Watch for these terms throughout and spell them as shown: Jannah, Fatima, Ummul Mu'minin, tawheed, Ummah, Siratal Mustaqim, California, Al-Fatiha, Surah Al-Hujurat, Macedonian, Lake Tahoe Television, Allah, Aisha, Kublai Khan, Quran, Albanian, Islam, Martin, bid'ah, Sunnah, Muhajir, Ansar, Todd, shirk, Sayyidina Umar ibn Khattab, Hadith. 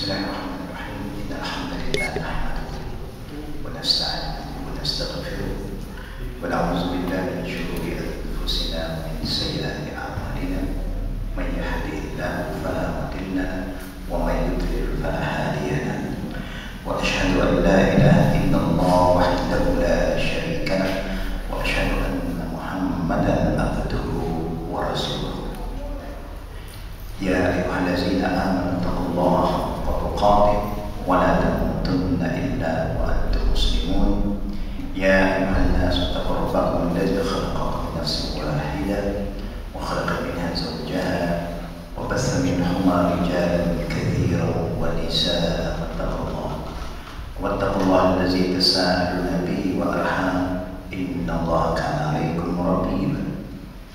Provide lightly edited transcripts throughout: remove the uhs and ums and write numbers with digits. بسم الله الرحمن الرحيم إن الحمد لله نحمده ونستعينه ونستغفره ونعوذ بالله من شرور أنفسنا ومن سيئات أعمالنا من يهده الله فلا مضل له ومن يضلل فلا هادي له وأشهد أن لا إله إلا الله وحده لا شريك له وأشهد أن محمدا عبده ورسوله يا أيها الذين آمنوا اتقوا الله حق تقاته ولا تموتن إلا وأنتم مسلمون يا أيها الناس اتقوا ربكم الذي خلقكم من نفس واحدة وخلق منها زوجها وبث منهما رجالا كثيرا ونساء واتقوا الله الذي تساءلون به والأرحام إن الله كان عليكم رقيبا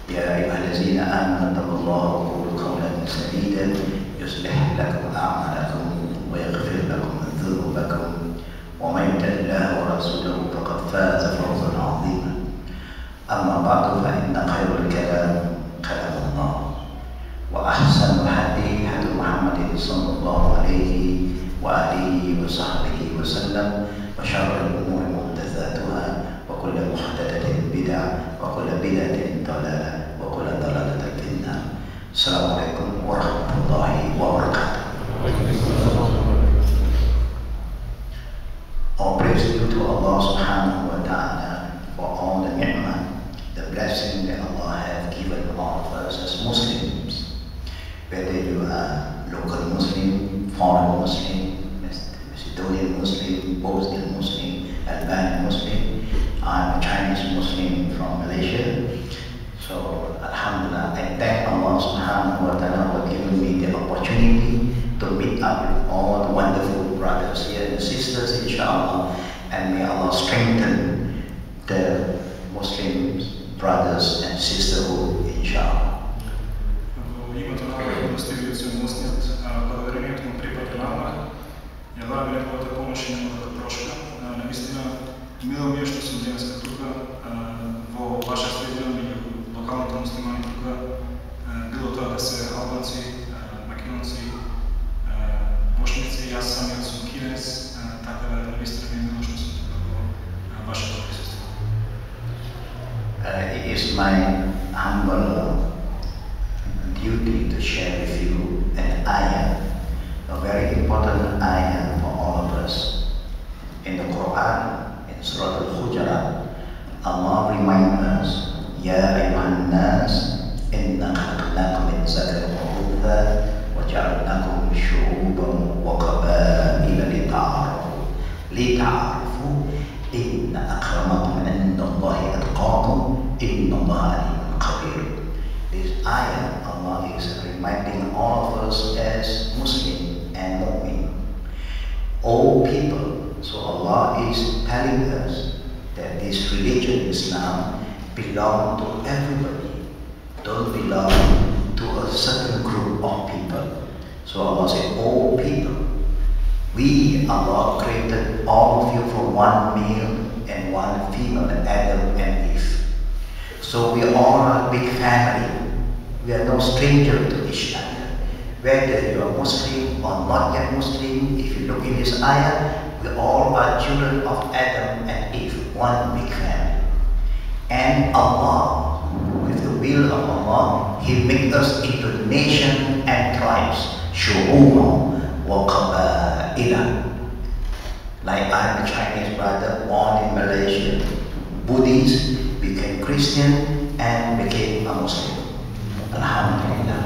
يا أيها الذين آمنوا اتقوا الله قولا سديدا يصلح لكم أعمالكم ويغفر لكم ذنوبكم ومن يطع الله ورسوله فقد فاز فوزا عظيما أما بعد فإن خير الكلام كلام الله وأحسن الحديث حديث محمد صلى الله عليه وآله وصحبه وسلم وشر الأمور محدثاتها وكل محدثة بدعة وكل بدعة ضلالة وكل ضلالة في النار. السلام عليكم ورحمة الله وبركاته. All praise due to Allah subhanahu wa ta'ala for all the ni'mah, the blessing that Allah has given all of us as Muslims, whether you are local Muslim, foreign Muslim, Macedonian Muslim, Bosnian Muslim, Albanian Muslim. I'm a Chinese Muslim from Malaysia. So, alhamdulillah, I thank Allah subhanahu wa ta'ala for giving me the opportunity to meet up with all the wonderful brothers here and sisters, inshallah. And may Allah strengthen the Muslim brothers and sisterhood, inshallah. Јава великовата помош не може да прошка. Наистина, мило ми е што сум денеска тука во ваша средина меѓу локалните муслимани тука, било тоа да се албанци, македонци, бошници, јас самиот сум кинез, така да наистина ми е мило што сум тука во вашето присуство. It is my humble duty to share with you an ayah, a very important ayah for all of us. In the Quran, in Surah Al-Hujurat, Allah reminds us, Ya ayyuhan nas, inna khalaqnakum min zakarin wa untha, wa ja'alnakum shu'uban wa qabaila lita'arafu, inna akramakum 'indallahi atqakum, innallaha alimun khabir. This ayah, Allah is reminding all of us as Muslims and mu'min, all people. So Allah is telling us that this religion, Islam, belongs to everybody. Don't belong to a certain group of people. So Allah said, all people. We, Allah, created all of you for one male and one female, Adam and Eve. So we are all a big family. We are no stranger to each other. Whether you are Muslim or not yet Muslim, if you look in this ayah, we all are children of Adam and Eve, one big family. And Allah, with the will of Allah, He makes us into nation and tribes. Shu'uban wa qaba'ila. Like I'm a Chinese brother born in Malaysia, Buddhist, became Christian, and became a Muslim. Alhamdulillah.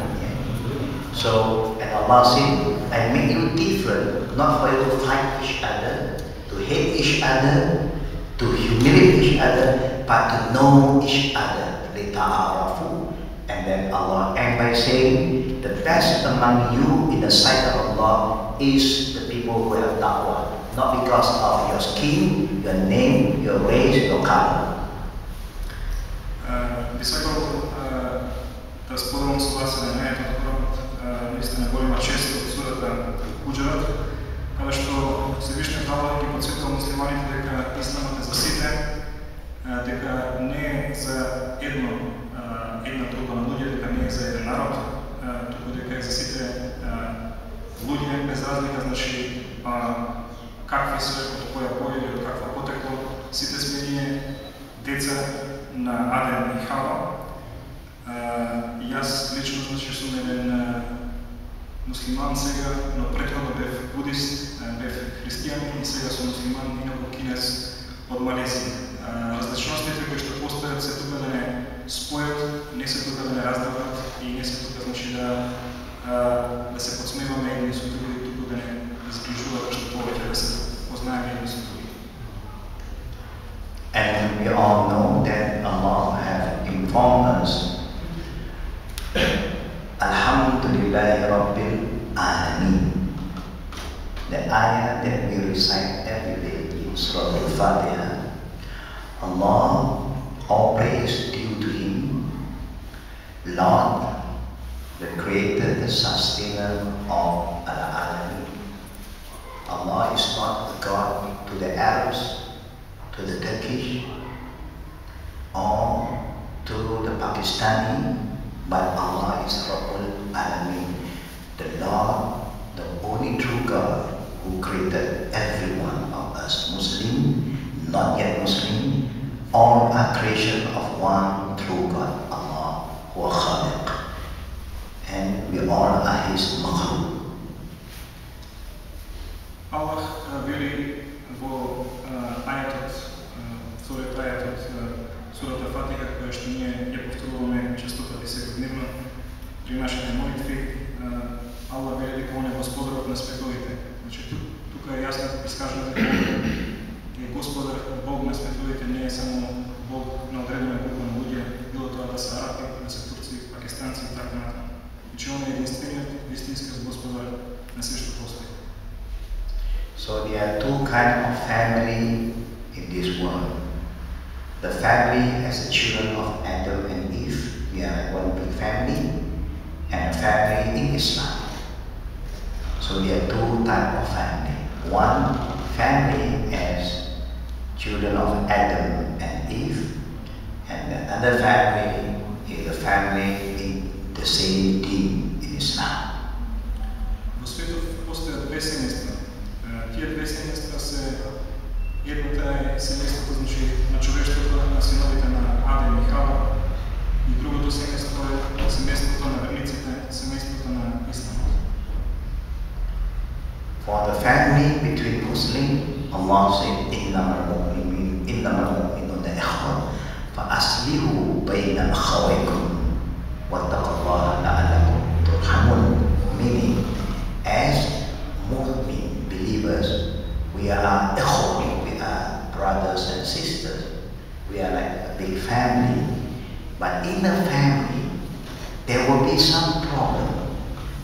So, and Allah said, I make you different, not for you to fight each other, to hate each other, to humiliate each other, but to know each other. Lita'arafu. And then Allah ends by saying, the best among you in the sight of Allah is the people who have taqwa, not because of your skin, your name, your race, your color. Истина голема чест од Сурата Хуџарат, каде што Всевишниот Аллах ги потсетил муслиманите дека исламот е за сите, дека не е за една група на луѓе, дека не е за еден народ, туку дека е за сите луѓе, без разлика, значи, какви се, од која боја или од каква потекло, сите сме ние деца на Аден и Хава. Јас лично, значи, сум еден муслиман сега, но претходно бев будист, бев христијанин и сега сум муслиман и кинез од Малезија. Различностите кои што постојат се тука да не спојат, не се тука да не раздават и не се тука, значи, да се подсмеваме едни со други, туку да не изклучува што повеќе да се познаеме едни со други. And we all know that Allah has informed us. Alhamdulillahi Rabbil Alameen. The ayah that we recite every day in Surah Al-Fatiha. Allah, all praise due to Him. Lord, the creator, the sustainer of Al-Alameen. Allah is not a God to the Arabs, to the Turkish, or to the Pakistani, but Allah is Rabbul Alameen, the Lord, the only true God who created every one of us, Muslim, not yet Muslim, all are creation of one true God, Allah, Huwa Khaliq, and we all are His makhluk. Allah really во ајатот, сурет ајатот, сурата Фатиха, која што ние ја повторуваме честопати секојдневно при нашите молитви, Аллах вели дека Он е Господарот на световите. Значи, тука е јасно искажено дека е Господар, Бог на световите, не е само Бог на одредена група на луѓе, било тоа да се арапи, да се турци, пакистанци и така натаму. Значи, Он е единствениот истински Господар на се што постои. So there are two kinds of family in this world. The family as the children of Adam and Eve, we are one big family, and a family in Islam. So there are two types of family. One family as children of Adam and Eve, and the other family is the family in the same deen in Islam. Тие две семејства се, едната е семејството, значи, на човештвото, на синовите на Адем и Хава, и другото семејство е семејството на верниците, семејството на Исламот. For the family between Muslims, Allah said, إِنَّمَا الْمُؤْمِنُونَ إِخْوَةٌ فَأَصْلِحُوا بَيْنَ أَخَوَيْكُمْ وَاتَّقُوا اللَّهَ لَعَلَّكُمْ تُرْحَمُونَ. Meaning, as Muslims, believers, we are ikhwan, we are brothers and sisters. We are like a big family. But in the family, there will be some problem.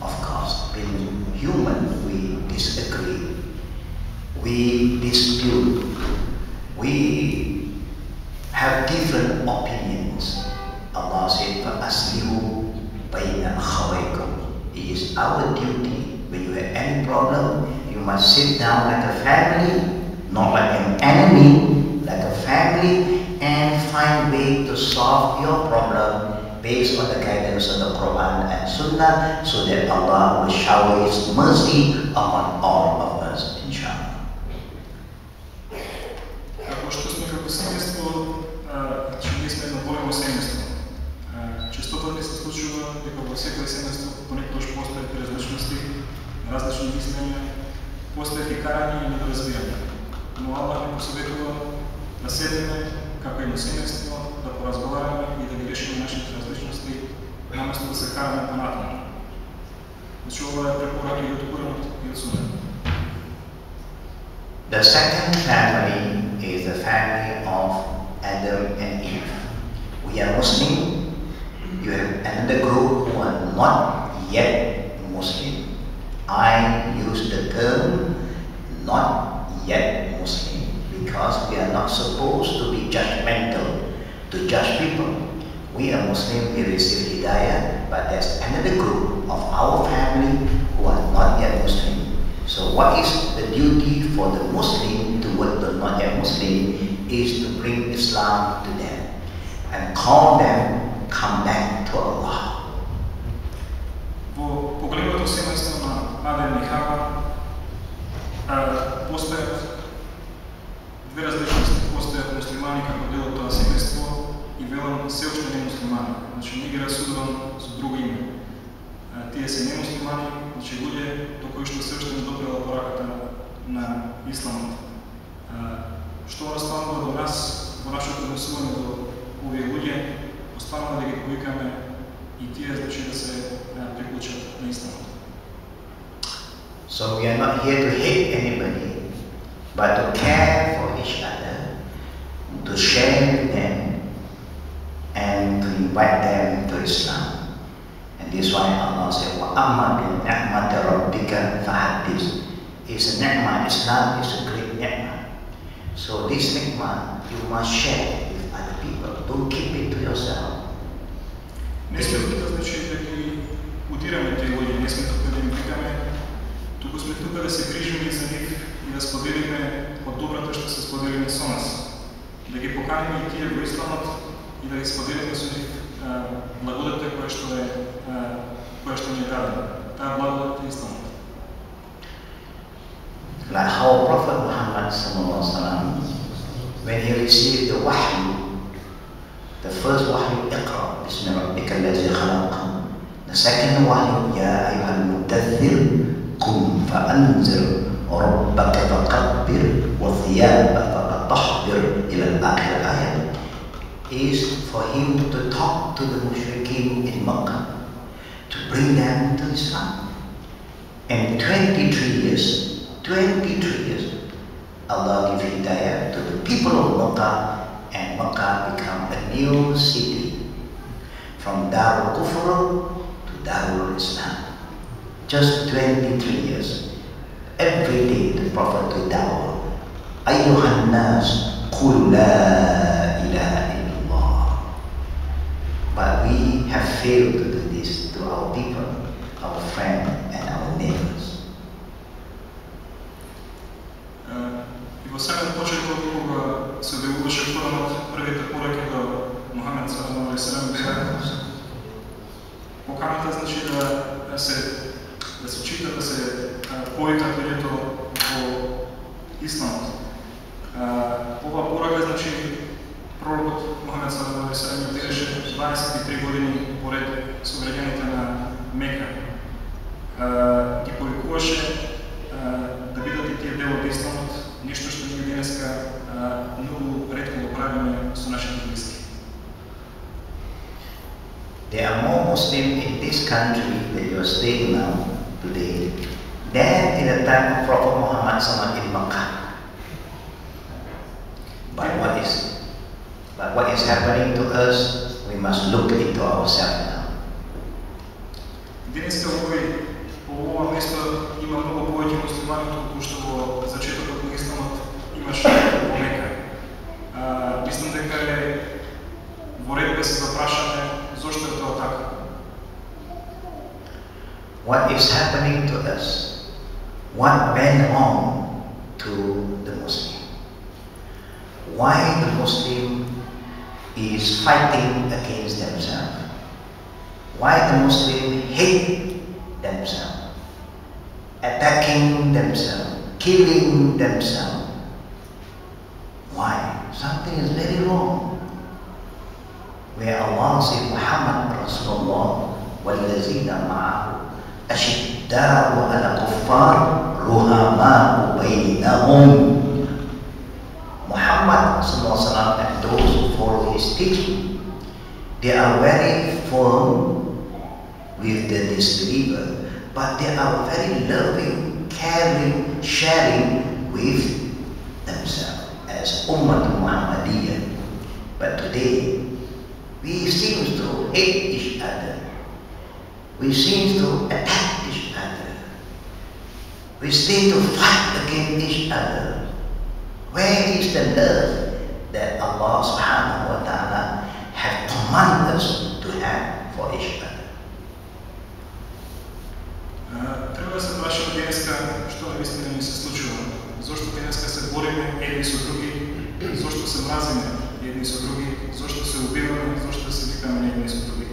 Of course, being human, we disagree, we dispute, we have different opinions. Allah said, فَأَصْلِحُوا بَيْنَ أَخَوَيْكُمْ. It is our duty when you have any problem. You must sit down like a family, not like an enemy, like a family, and find way to solve your problem based on the guidance of the Quran and Sunnah, so that Allah will shower His mercy upon all of us, inshallah. Пошто сме како семејство, ние сме едно големо семејство. Честопати се случува дека во секое семејство понекогаш постојат различности, различни мислења, постојат и карање и недоразбирање. Но Аллах ни посоветува да седеме како едно семејство, да поразговараме и да ги решиме нашите различности, наместо да се караме понатаму. Значи ова е препорака и од Куранот и од Суната. The second family is the family of Adam and Eve. We are Muslim. You have another group who are not yet Muslim. I use the term not yet Muslim because we are not supposed to be judgmental, to judge people. We are Muslim, we receive Hidayah, but there's another group of our family who are not yet Muslim. So what is the duty for the Muslim toward the not yet Muslim is to bring Islam to them and call them come back to Allah. Во поголемото семејство на мадени хапа, постојат две различности. Постојат муслимани како дел од тоа семејство и велам се уште не муслимани. Значи не ги расудувам со друго име. Тие се не муслимани, значи луѓе до кои што се уште не допрела пораката на исламот. Што останува до нас во нашето однесување до овие луѓе, останува да ги повикаме и тие значи да се приклучат на исламот. So we are not here to hate anybody, but to care for each other, to share with them, and to invite them to Islam. And this is why Allah said, وَأَمَّا بِالنِعْمَةِ رَبِّكَ فَحَدِّثْ. It's a ni'mah, Islam is a great ni'mah. So this ni'mah, you must share with other people. Don't keep it to yourself. Не сметот да значи да ги утираме тези луѓе, не сметот да ги утираме. Туку сме тука да се грижиме за нив и да споделиме од доброто што се споделиме со нас. Да ги поканиме и тие во Исламот и да ги споделиме со нив благодата која што ни е дадена. Таа благодат е Исламот. Like how Prophet Muhammad sallallahu alaihi wasallam, when he received the wahyu, the first wahyu, Iqra bismi rabbika allazi khalaq. The second wahyu, ya ayyuhal mudaththir قم فأنذر وربك فكبر وثيابك فطهر إلى الآخر آية is for him to talk to the mushrikeen in Makkah, to bring them to Islam. And 23 years, Allah give hidayah to the people of Makkah, and Makkah become a new city from Darul Kufr to Darul Islam. Just 23 years. Every day the Prophet would da'wah. Ayyuhan nas, qul la ilaha illallah. But we have failed to do this to our people, our friends and our neighbors. И во самиот почеток кога се делуваше Коранот, првите пораки до Мухамед саллаллаху алейхи ва саллям, поканата значи да се чита, да се поика луѓето во Исламот. Ова порака значи пророкот Мухамед саллаллаху алейхи ва саллям делеше 23 години поред со граѓаните на Мека. Ги повикуваше да бидат и тие дел од Исламот, нешто што ние денеска многу ретко го правиме со нашите блиски. There are more Muslims in this country that you are staying now today than in the time of Prophet Muhammad SAW in Makkah. But what is happening to us, we must look into ourselves now. Денеска во ова место има многу повеќе муслимани толку што во зачетокот на Исламот имаше во Мека. Мислам дека е во ред да се запрашаме зошто е тоа така. What is happening to us? What went on to the Muslim? Why the Muslim is fighting against themselves? Why the Muslim hate themselves, attacking themselves, killing themselves? Why? Something is very wrong. Where Allah said, Muhammad Rasulullah wal-lazina ma'ahu ashidda'u ala kuffar ruhama'u baynahum. Muhammad SAW and those who follow his teaching, they are very firm with the disbeliever, but they are very loving, caring, sharing with themselves as Ummah Muhammadiyah. But today, we seem to hate each other. We seem to attack each other. We seem to fight against each other. Where is the love that Allah subhanahu wa ta'ala has commanded us to have for each other? Треба да се прашам денеска што наистина ни се случува. Зошто денеска се бориме едни со други, зошто се мразиме едни со други, зошто се убиваме, зошто се викаме едни со други.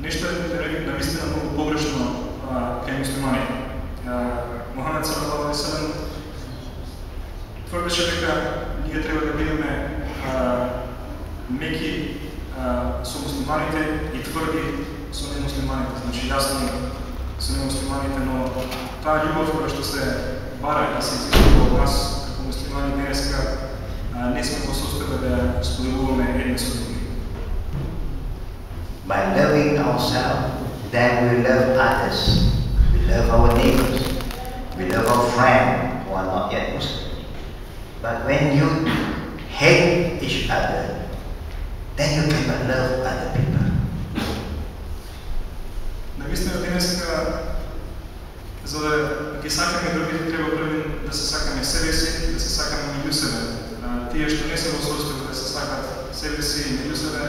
Нешто е навистина многу погрешно кај муслиманите. Мухамед салаллаху алейхи веселем тврдеше дека ние треба да бидеме меки со муслиманите и тврди со немуслиманите, значи јасни со немуслиманите, но таа љубов која што се бара да се изискува од нас како муслимани денеска, не сме во состојба да споделуваме едни со други. By loving ourselves, then we love others. We love our neighbors. We love our friends who are not yet Muslim. But when you hate each other, then you cannot love other people. Навистина денеска, за да ги сакаме другите, треба првен да се сакаме себе си, да се сакаме меѓу себе. Тие што не се во состојба да се сакат себе си и меѓу себе,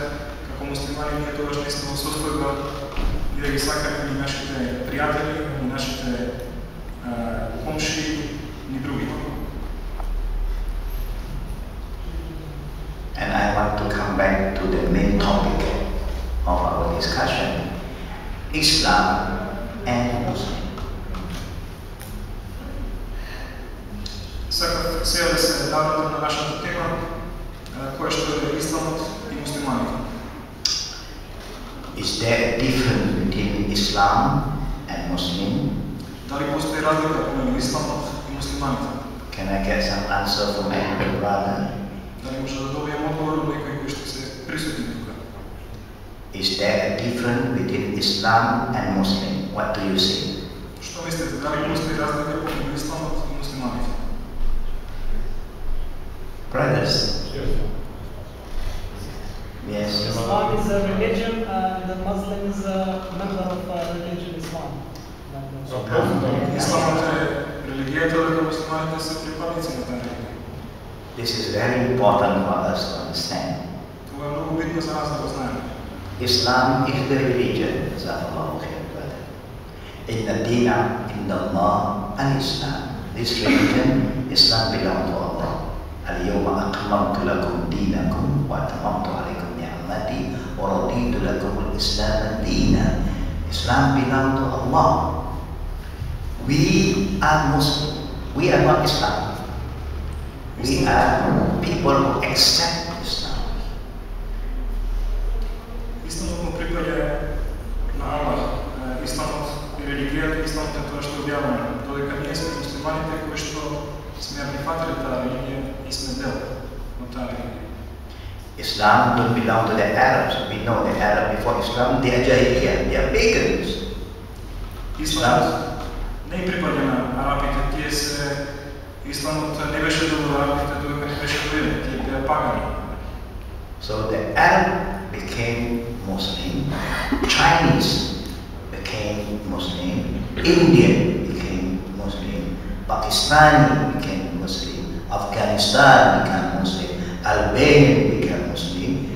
како муслимани ние тогаш не сме во состојба и да ги сакаме ни нашите пријатели, ни нашите комши, ни други. And I want to come back to the main topic of our discussion, Islam and Muslim. Сакав сега да се вратам на нашата тема, која што е исламот и муслиманите. Is there a difference between Islam and Muslim? Дали постои разлика меѓу исламот и муслиманите? Can I get some answer from my brother? Дали може да добијам одговор од некој кој што се присутни тука? Is there a difference between Islam and Muslim? What do you say? Што мислите, дали постои разлика меѓу исламот и муслиманите? Brothers. Yes. Islam is a religion, and the Muslim is a member of religion Islam. This is very important for us to understand. Islam is the religion, in the deen, in the law, and Islam. This religion, Islam belongs to Allah. Al-yawma akmaltu lakum dinakum wa atmamtu alaykum ni'mati wa raditu lakum al-islam ad-dina. Islam belongs to Allah. We are Muslim. We are not Islam. We are people who accept Islam. Islam pripada na Allah. Islam je religija, Islam je to što objavljeno. Dodeka ние сме муслиманите кои што сме прифатили таа религија и сме дел од таа религија. Islam don't belong to the Arabs. We know the Arabs before Islam, they are Jahiliyyah, they are pagans. Islam не припаѓа на арапите, тие се, исламот не беше дел од арапите, додека не беше дојден, тие беа пагани. So the Arab became Muslim, Chinese became Muslim, Indian became Muslim, Pakistani became Muslim, Afghanistan became Muslim, Albania became Muslim,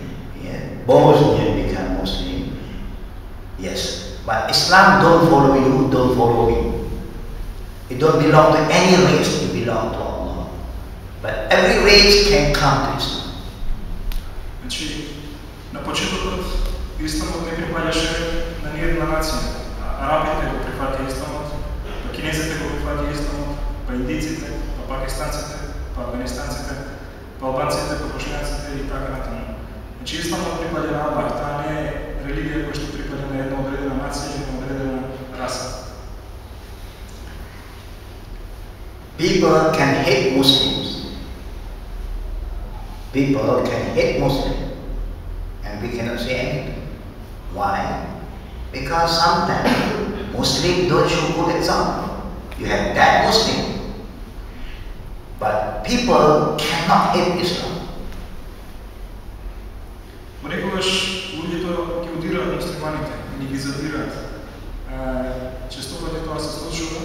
Bosnia became Muslim. Yes, but Islam don't follow you, don't follow me. It don't belong to any race, it belongs to Allah. But every race can come to Islam. Значи, на почетокот Исламот не припаѓаше на ниједна нација. Арабите го прифатија Исламот, па кинезите го прифатија Исламот, па индиците, па пакистанците, па афганистанците, па албанците, па бошњаците и така натаму. Значи, Исламот припаѓа на Аллах, таа не е религија која што припаѓа на една одредена нација или на одредена раса. People can hate Muslims. People can hate Muslims. And we cannot say anything. Why? Because sometimes Muslims don't show good example. You have that Muslim. But people cannot hate Islam. Понекогаш луѓето ги удираат муслиманите, не ги задираат. Честопати тоа се случува,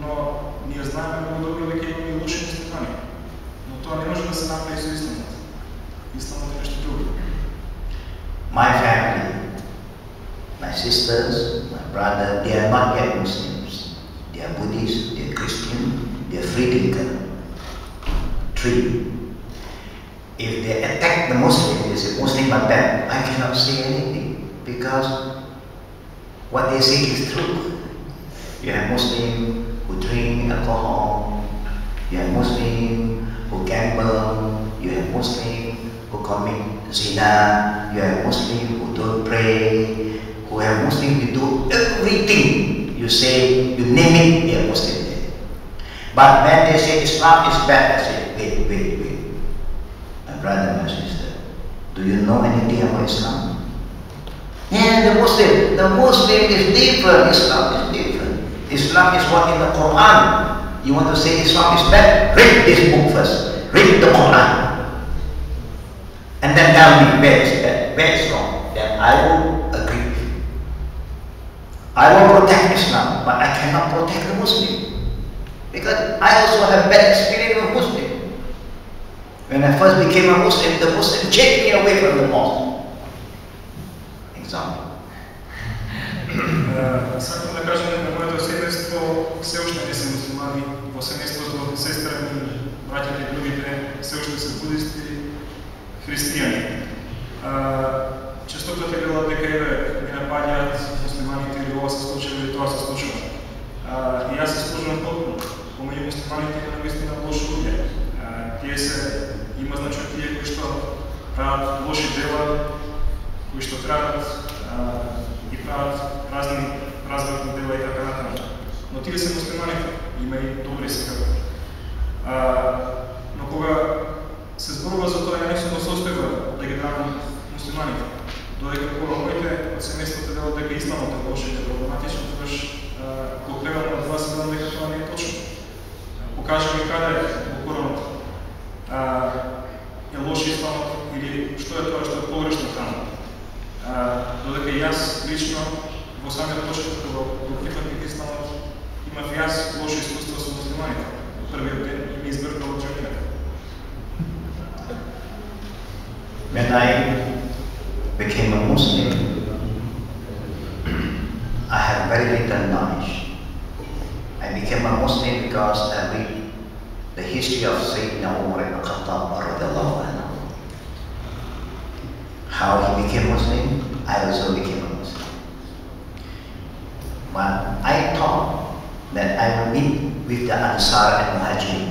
но ние знаеме многу добро дека има и лоши муслимани, но тоа не може да се направи со Исламот. Исламот е нешто друго. My family, my sisters, my brother, they are not yet Muslims. They are Buddhist, they are Christian, they are free thinker. Three. If they attack the Muslim, they say Muslim are bad. I cannot say anything because what they say is true. You have Muslim. who drink alcohol, you have Muslims who gamble, you have Muslims who commit zina, you have Muslims who don't pray, who have Muslims who do everything you say, you name it, they are Muslim there. But when they say Islam is bad, I say, wait, wait, wait. My brother, my sister, do you know anything about Islam? Yeah, the Muslim is different, Islam is different. Islam is what in the Quran. You want to say Islam is bad? Read this book first. Read the Quran. And then tell me where is bad, where is wrong. Then I will agree with you. I will protect Islam, but I cannot protect the Muslim. Because I also have bad experience with Muslim. When I first became a Muslim, the Muslim checked me away from the mosque. Сакам да кажам дека моето семејство се уште не се муслимани, во семејството сестра ми, браќата и другите се уште се будисти, христијани. Честотата е била дека ме напаѓаат муслиманите или ова се случува или тоа се случува. И јас се служувам толку, помеѓу муслиманите има навистина лоши луѓе. Тие се има значок тие кои што прават лоши дела, кои што крадат и прават разни дела и така натаму. Но тие се муслимани, има и добри секако. Но кога се зборува за тоа, ја не сум осостојува да ги дадам муслиманите. Додека кога моите од семејството делат дека исламот е лошо и е проблематично, тогаш кога гледам од вас знам дека тоа не е точно. Покажа ми каде е во Коранот е лош исламот или што е тоа што е погрешно таму. Додека јас лично во самиот точка кога прифатник исламот имав јас лошо искуство со муслиманите во првиот ден и ми избркало джамијата. When I became a Muslim, I had very little knowledge. I became a Muslim because I read the history of Sayyidina Umar ibn Khattab radiyallahu anhu. How he became Muslim, I also became a Muslim. But I thought that I would meet with the Ansar and Muhajir,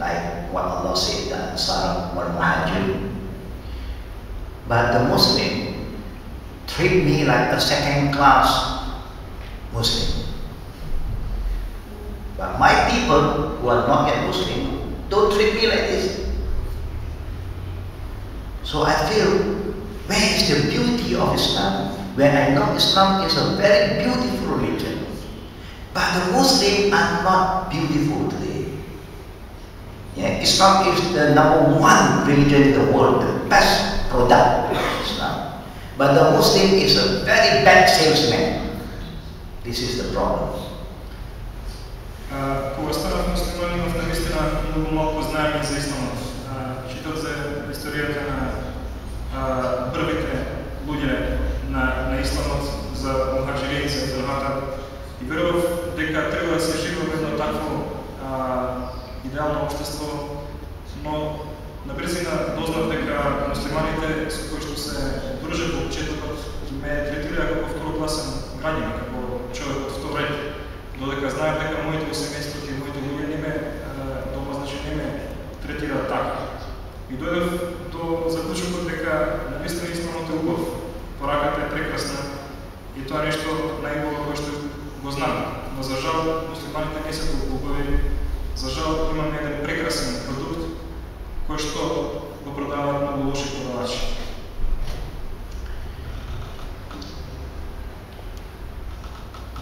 like what Allah said, the Ansar wal Muhajir. But the Muslim treat me like a second-class Muslim. But my people who are not yet Muslim don't treat me like this. So I feel, where is the beauty of Islam? When I know Islam is a very beautiful religion, but the Muslims are not beautiful today. Yeah, Islam is the #1 religion in the world, the best product of Islam. But the Muslim is a very bad salesman. This is the problem. Кога станав муслиман, имав навистина многу малку знаење за Исламот. Читав за историјата на првите луѓе на Исламот, за мухаџирите, за рахата, и верував дека треба да се живее во едно такво идеално општество, но на брзина дознав дека муслиманите со кои што се дружев во почетокот ме третираа како второкласен граѓанин, како човек од второ време, додека знаев дека моите семејства и моите луѓе не ме дома, значи не ме третираат така. И дојдов до заклучокот дека навистина Исламот е убав, пораката е прекрасна и тоа нешто најубаво кое што го знам. Но за жал муслиманите не се толку убави. За жал имаме еден прекрасен продукт кој што го продаваат многу лоши продавачи.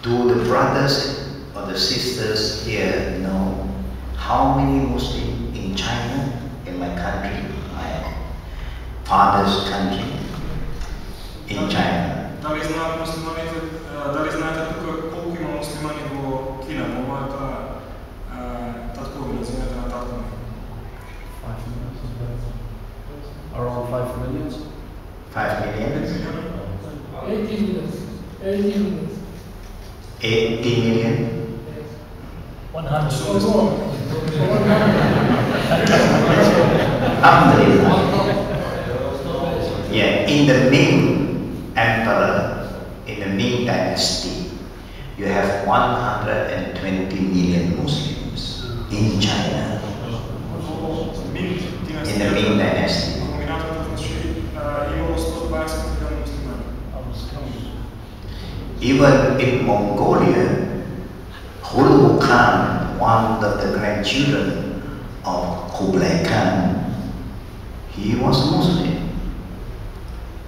Do the brothers or the sisters here know how many Muslims in China? In my country, my father's country, in China. Дали знаете тука колку има муслимани во Кина, во мојата татковина, земјата на татко ми? 5 милиона. Around 5 millions. 5 millions? 18 millions. 18 millions. 18 million? 100. Yeah, in the Ming Emperor, in the Ming Dynasty, you you have 120 million Muslims in China in the Ming dynasty. Even in Mongolia, Hulu Khan, one of the grandchildren of Kublai Khan, he was Muslim.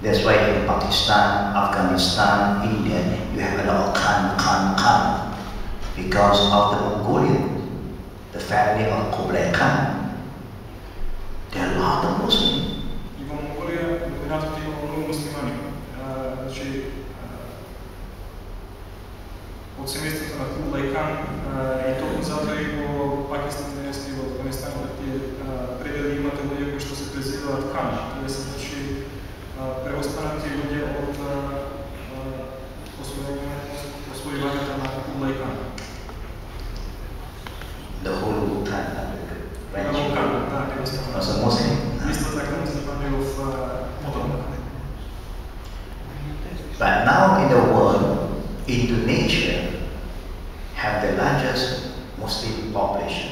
That's why in Pakistan, Afghanistan, India, you have a lot of Khan, because of the Mongolian, the family of Kublai Khan. There are a lot of Muslims. The whole time, as a Muslim. But now in the world, Indonesia have the largest Muslim population,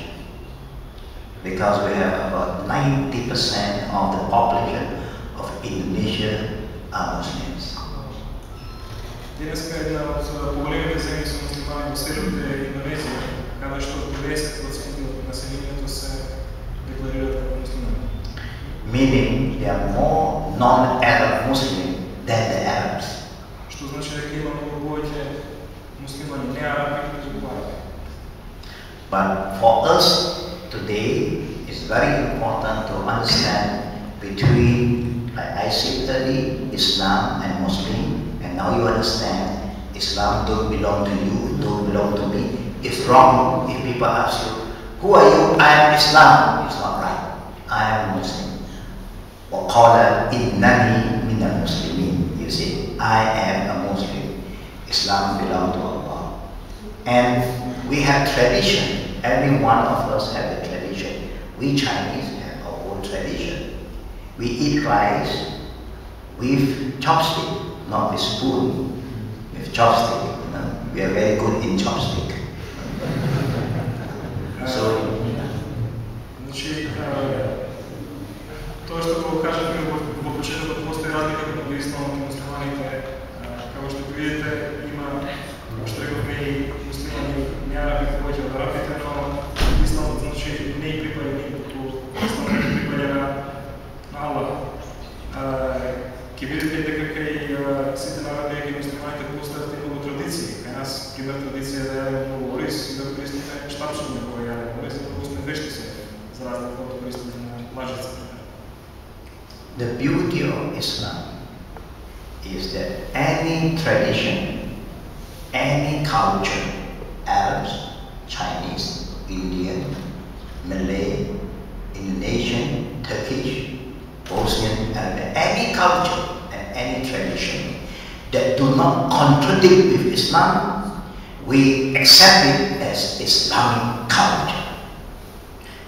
because we have about 90% of the population of Indonesia are Muslims. Meaning there are more non-Arab Muslims than the Arabs. But for us today, it's very important to understand between, like I said earlier, Islam and Muslim, and now you understand Islam don't belong to you, don't belong to me. It's wrong if people ask you, who are you? I am Islam. It's not right. I am Muslim. وَقَالَ إِنَّنِي مِنَ الْمُسْلِمِينَ. You see, I am a Muslim. Islam belongs to Allah. And we have tradition. Every one of us have a tradition. We Chinese have our own tradition. We eat rice with chopstick, not with spoon. With chopstick. You know? We are very good in chopstick. So, тоа што го кажавме во почетокот, постои разлика меѓу исламот и муслиманите. Како што видите, има што рековме и муслимани не араби повеќе од арабите, но исламот значи не припаѓа никому, исламот припаѓа на Аллах. Ќе видите дека кај сите народи и муслиманите постојат многу традиции. Кај нас пример традиција да јадеме многу рис и да користиме штапчиња кои јадеме, рис да користиме вештици за разлика од користиме лажици. The beauty of Islam is that any tradition, any culture, Arabs, Chinese, Indian, Malay, Indonesian, Turkish, Bosnian, Arabic, any culture and any tradition that do not contradict with Islam, we accept it as Islamic culture.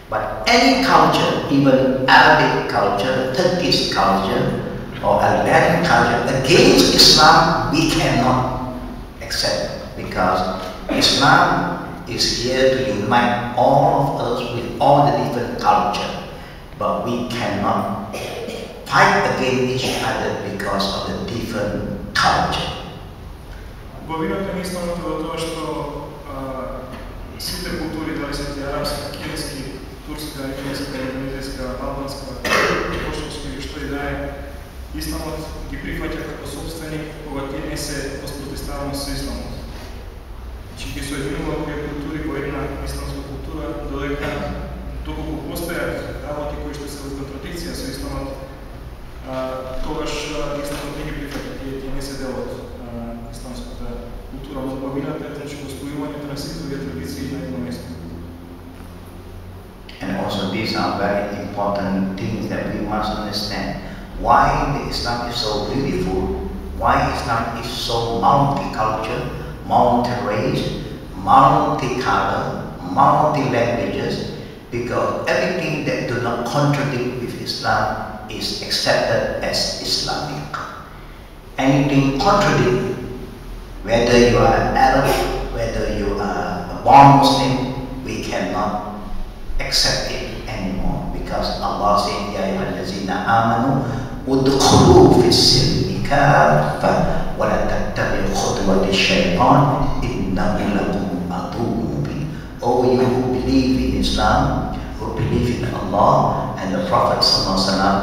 But any culture, even Arabic culture, Turkish culture, or Albanian culture, against Islam, we cannot accept, because Islam is here to unite all of us with all the different cultures. But we cannot fight against each other because of the different culture. Турска, киеска, индонезијска, албанска, кошовска и што и да е, исламот ги прифаќа како собствени, кога тие не се воспротиставува со исламот. Че ги соединува овие култури во една исламска култура, додека доколку постојат работи кои што се во контрадикција со исламот, тогаш исламот не ги прифаќа, тие не се дел од исламската култура, но помината е значи спојувањето на сите овие традиции на едно место. And also these are very important things that we must understand. Why the Islam is so beautiful, why Islam is so multicultural, multi-race, multi-color, multi-languages, because everything that do not contradict with Islam is accepted as Islamic. Anything contradict, whether you are an Arab non-Muslim, we cannot accept it anymore, because Allah said, Ya ayyuhallazina amanu udkhulu fi silmi kaffa wa la tattabi'u khudwati shaytan innahu lakum aduwwun mubin. O you who believe in Islam, who believe in Allah and the Prophet sallallahu alaihi wasallam,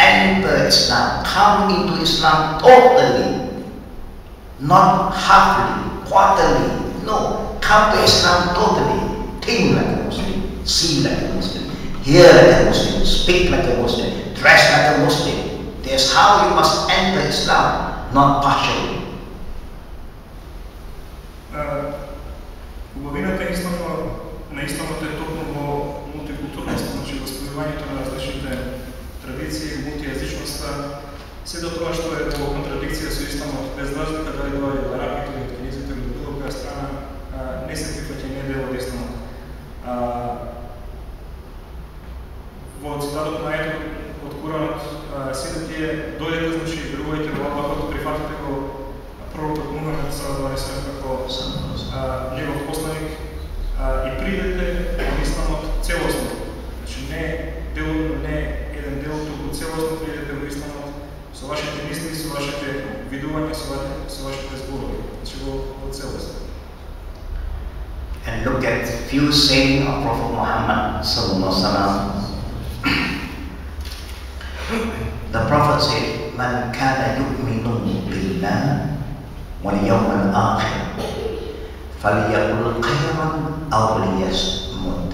enter Islam, come into Islam totally, not halfly, quarterly, no, come to Islam totally, think like a Muslim, see like a Muslim, hear like a Muslim, speak like a Muslim, dress like a Muslim. That's how you must enter Islam, not partially. Убавината на исламот е токму во мултикултурността, значи во спојувањето на различните традиции, мултијазичноста, се до тоа што е во контрадикција со исламот, без разлика дали тоа е арабите или кинезите или било која страна, не се прифаќа не дел од исламот. Во цитатот на еден од Куранот, сите тие дојдете, значи верувајте во Аллахот, прифатите го пророкот Мухамед салаллаху алейхи ва саллем како негов посланик и придете во исламот целосно, значи не дел, не еден дел, туку целосно придете во исламот со вашите мисли, со вашите видувања, со вашите зборови, значи во целост. And look at few saying of Prophet Muhammad sallallahu alaihi wasallam. The Prophet said, "Man kana yu'minu billahi wal yawmil akhir, falyaqul khayran aw liyasmut."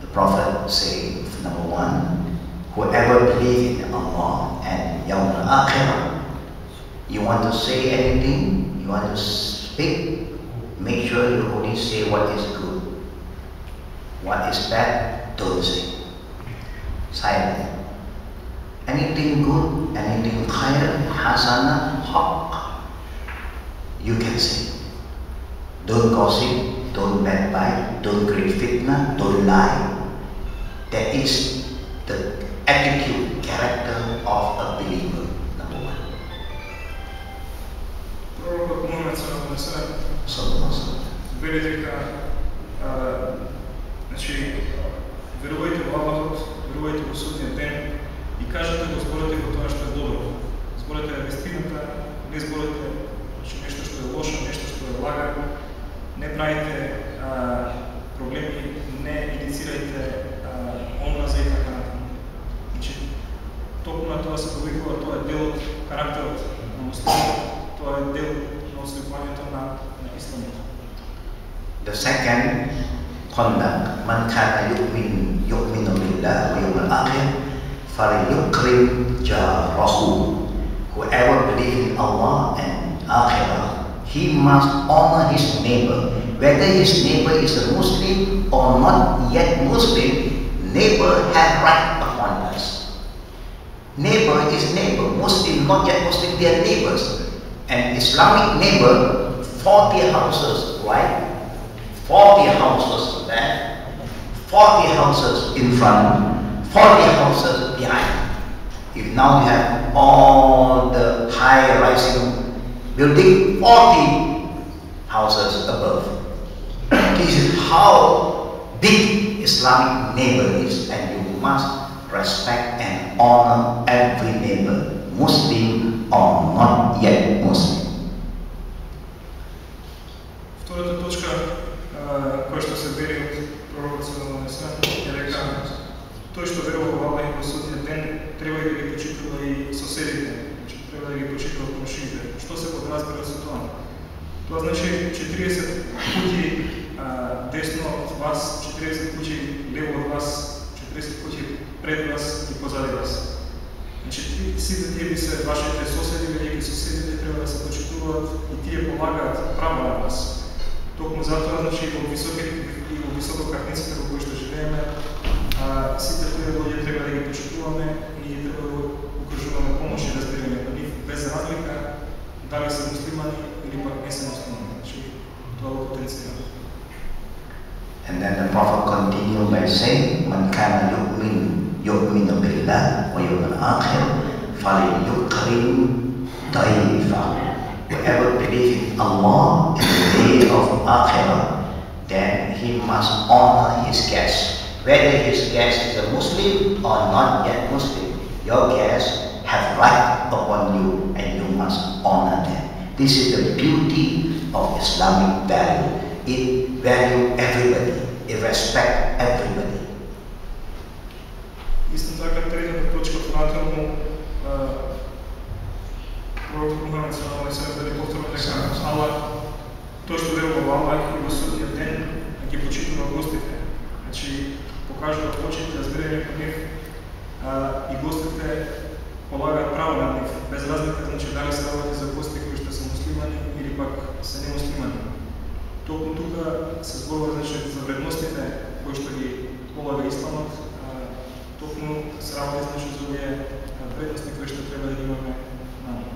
The Prophet said, number one, whoever believes in Allah and Yawm al-Akhirah, you want to say anything, you want to speak, make sure you only say what is good. What is bad, don't say. Silent. Anything good, anything khair, hasana, haqq, you can say. Don't gossip, don't backbite, don't create fitna, don't lie. That is the attitude, character of a believer, number one. Пророкот Мухамед салаллаху алейхи ва саллем вели дека, значи, верувајте во Аллахот, верувајте во судниот ден и кажете го зборете во тоа што е добро. Зборете вистината, не зборете нешто што е лошо, нешто што е лага, не правите проблеми, не иницирајте омраза и така натаму. Значи, токму на тоа се повикува, тоа е дел од карактерот на муслимот, тоа е дел на освојувањето на исламот. The second conduct, man kana yu'minu billahi wal yawmil akhir, falyukrim jarahu. Whoever believes in Allah and Akhirah, he must honor his neighbor, whether his neighbor is a Muslim or not yet Muslim. Neighbor has right upon us. Neighbor is neighbor. Muslim, not yet Muslim, they are neighbors. An Islamic neighbor, 40 houses, right? 40 houses there, 40 houses in front, 40 houses behind. If now we have all the high-rising building, 40 houses above. This is how big Islamic neighbor is, and you must respect and honor every neighbor, Muslim or not yet Muslim. Втората точка која што се вери од пророкот салаллаху алейхи ва саллем е дека тој што верува во Аллах и во судниот ден треба да ги почитува и соседите, значи треба да ги почитува комшиите. Што се подразбира со тоа? Тоа значи 40 пати десно од вас, 40 кучи лево од вас, 40 кучи пред вас и позади вас. Значи, сите тие се вашите соседи, велики соседите треба да се почитуваат и тие полагаат право на вас. Токму затоа, значи, и во висококарниците во кои што живееме, сите тие луѓе треба да ги почитуваме и треба да укажуваме помош и разбирање на нив, без разлика дали се муслимани или пак не се муслимани. Значи, тоа е потенцијално. And then the Prophet continued by saying, "Man kana yu'minu billahi wa yawmil akhir, falyukrim dayfahu." Whoever believes in Allah and the day of Akhirah, then he must honor his guest. Whether his guest is a Muslim or not yet Muslim, your guests have right upon you and you must honor them. This is the beauty of Islamic value. It value everybody, it respect everybody. Истина така третата точка вратално проектот на национална сесија за повторно дека Аллах тоа што верува Аллах и во судниот ден ќе почитува гостите. Значи покажува почит и разбирање кон нив и гостите полагаат право на нив без разлика значи дали се работи за гости кои што се муслимани или пак се немуслимани. Токму тука се зборува значи за вредностите кои што ги полага исламот, токму се работи значи за овие вредности кои што треба да имаме на нив.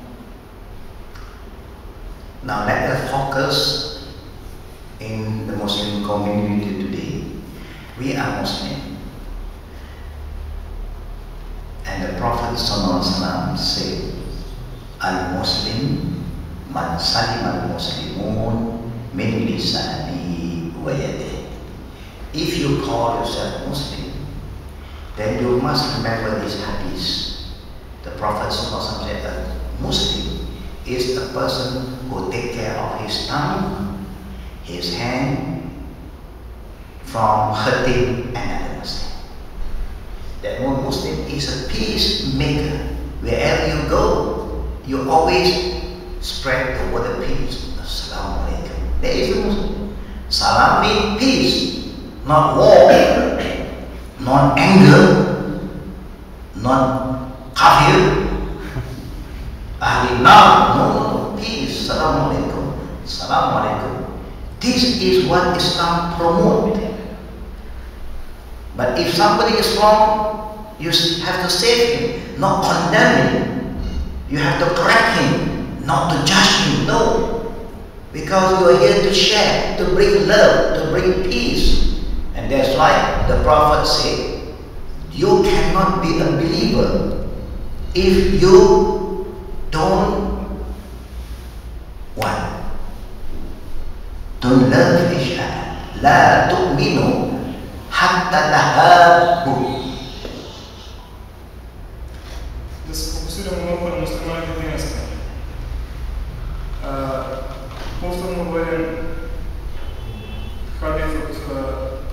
Now let us focus in the Muslim community today. We are Muslim, and the Prophet ﷺ said, "Al-Muslim man salim al-Muslimun min lisani wa yadihi." If you call yourself Muslim, then you must remember this hadith. The Prophet ﷺ said, "A Muslim is a person who take care of his tongue, his hand, from hurting another Muslim. That one Muslim is a peacemaker. Wherever you go, you always spread the word of peace. As-salamu alaykum. There is a Muslim. Salam means peace, not war, not anger, not kafir. Peace, salamu alaikum, salamu alaikum. This is what Islam promotes. But if somebody is wrong, you have to save him, not condemn him. You have to correct him, not to judge him, no. Because you are here to share, to bring love, to bring peace. And that's why the Prophet said, you cannot be a believer if you don't love each other. La tu'minu hatta tahabbu. Да се фокусираме малку на муслиманите денеска. Повторно во еден хадис од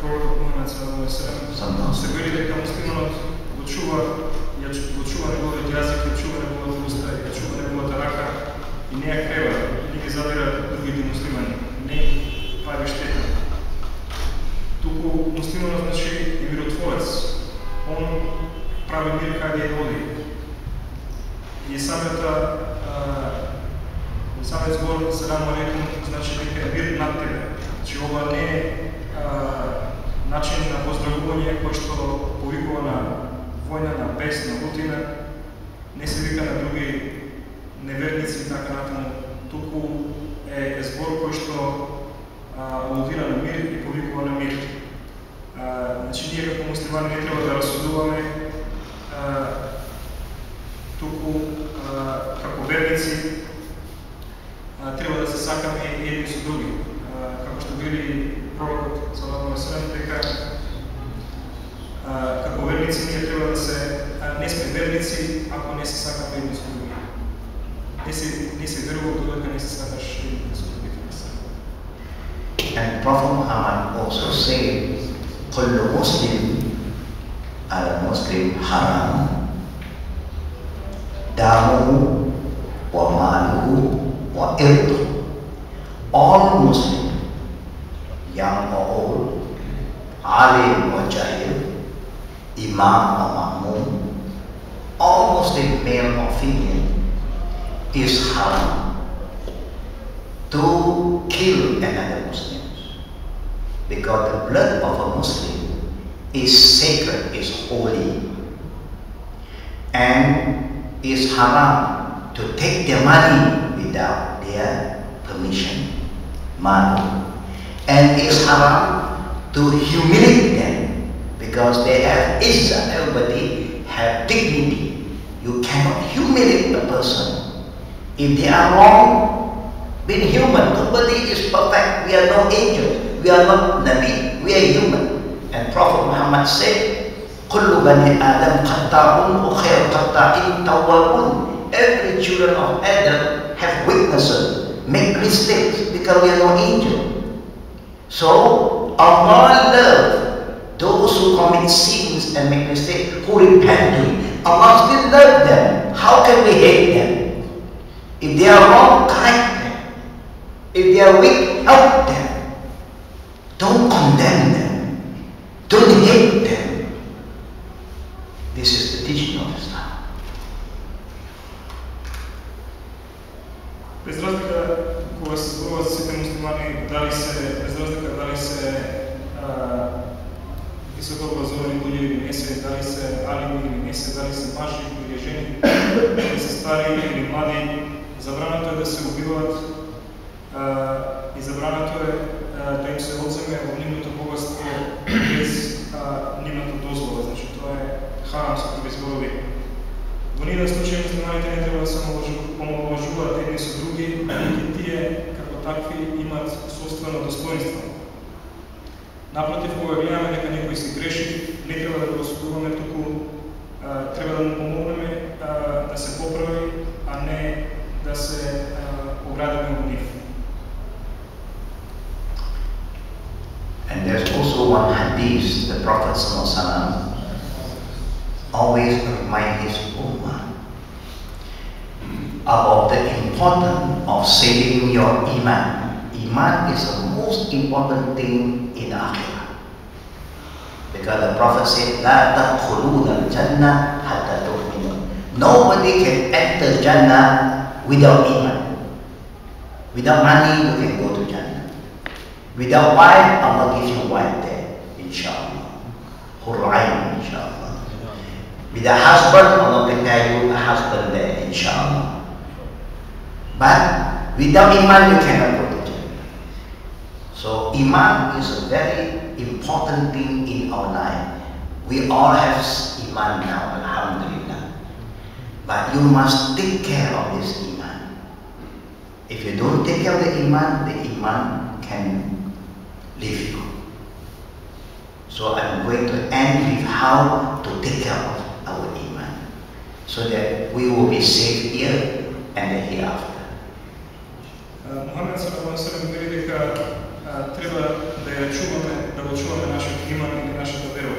пророкот Мухамед саллаллаху алейхи ва саллем се вели дека муслиманот го чува, неговиот јазик, го чува неговата уста, го чува неговата рака и не ја крева, не ги задира другите муслимани. Не прави штета. Туку муслиманот значи и миротворец. Он прави мир каде ја води. И самиот збор салам алейкум значи дека е мир над тебе. Значи ова не е начин на поздравување кој што повикува на војна, на песна, лутина, не се вика на други неверници и така натаму. Туку е збор кој што алудира на мир и повикува на мир. Значи ние како муслимани не треба да разсудуваме, туку како верници треба да се сакаме едни со други. Како што вели пророкот саллаллаху алейхи ва саллем дека како верници ние треба да се не сме верници ако не се сакаме едни со други. And Prophet Muhammad also said, "Kullu Muslim al-Muslim haram, damu wa maluhu wa irdu." All Muslim, young or old, alim or jahil, imam or ma'mum, all Muslim male or female, is haram to kill another Muslim, because the blood of a Muslim is sacred, is holy, and is haram to take their money without their permission, and is haram to humiliate them because they have izzah, everybody have dignity. You cannot humiliate a person. If they are wrong, being human, nobody is perfect, we are no angels. We are not Nabi, we are human. And Prophet Muhammad said, Kullu bani Adam qatta'un wa khayr qatta'in tawwabun. Every children of Adam have weaknesses, make mistakes, because we are no angel. So Allah loves those who commit sins and make mistakes, who repent to Him. Allah still loves them. How can we hate them? If they are wrong, correct them. If they are weak, help them. Don't condemn them. Don't hate them. This is the teaching of Islam. Без разлика кога се зборуваат сите муслимани, без разлика дали се високообразовани луѓе или не се, дали се алими или не се, дали се мажи или жени, дали се стари или млади, забраното е да се убиваат и забраното е да им се одземе во нивното богатство без нивната дозвола, значи тоа е харамско без зборови. Во нивен случај муслиманите не треба да се омаловажуваат едни со други, бидејќи тие како такви имаат собствено достоинство. Напротив, кога гледаме дека некој си греши, не треба да го осудуваме, туку треба да му помогнеме да се поправи, а не да се оградиме од нив. And there's also one hadith, the Prophet ﷺ always reminds his ummah about the importance of saving your iman. Iman is the most important thing in akhirah. Because the Prophet said, "La tadkhuluna al-jannah hatta tu'minu." Nobody can enter Jannah without iman. Without money, you can go to Jannah. Without wife, Allah gives you wife there, inshallah. Hurrain, inshallah. Without husband, Allah prepare you a husband there, inshallah. But without iman, you cannot go to Jannah. So iman is a very important thing in our life. We all have iman now, alhamdulillah. But you must take care of this iman. If you don't take care of the iman can leave you. So I'm going to end with how to take care of our iman, so that we will be safe here and hereafter. Muhammad sallallahu alaihi wasallam вели дека треба да ја чуваме, да го чуваме нашиот иман и нашето веро.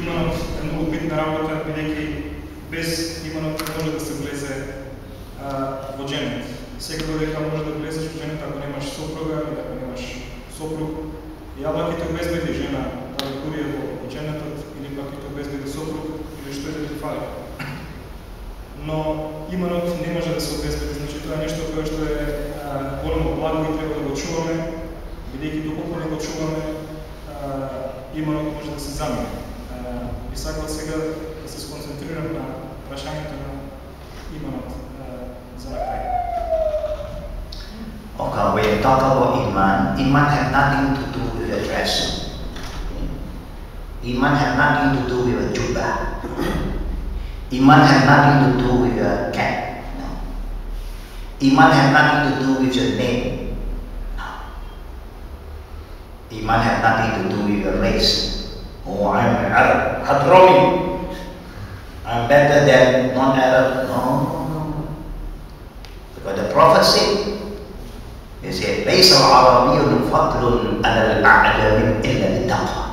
Иманот е многу битна работа, бидејќи без иманот не може да се влезе во џенет. Секогаш дека може да влезеш во џенет ако немаш сопруга или ако немаш сопруг, и Аллах ќе те обезбеди жена, да кури во џенетот, или пак ќе те обезбеди сопруг, или што ќе ти фали. Но иманот не може да се обезбеди, значи тоа е нешто кое што е големо благо и треба да го чуваме, бидејќи доколку не го чуваме, иманот може да се замине. И сакам сега да се сконцентрирам на прашањето на иманот за накрај. Okay, when you talk about iman, iman has nothing to do with a dress. Iman has nothing to do with a jubba. Iman has nothing to do with a cap. No. Iman has nothing to do with your name. No. Iman has nothing to do with your race. Oh, I'm an Arab. Hadrami. I'm better than non-Arab. No. Because the Prophet said, he said, لَيْسَ الْعَرَبِيُّ فَضْلٌ عَلَى الْأَعْجَمِ إِلَّا بِالتَّقْوَى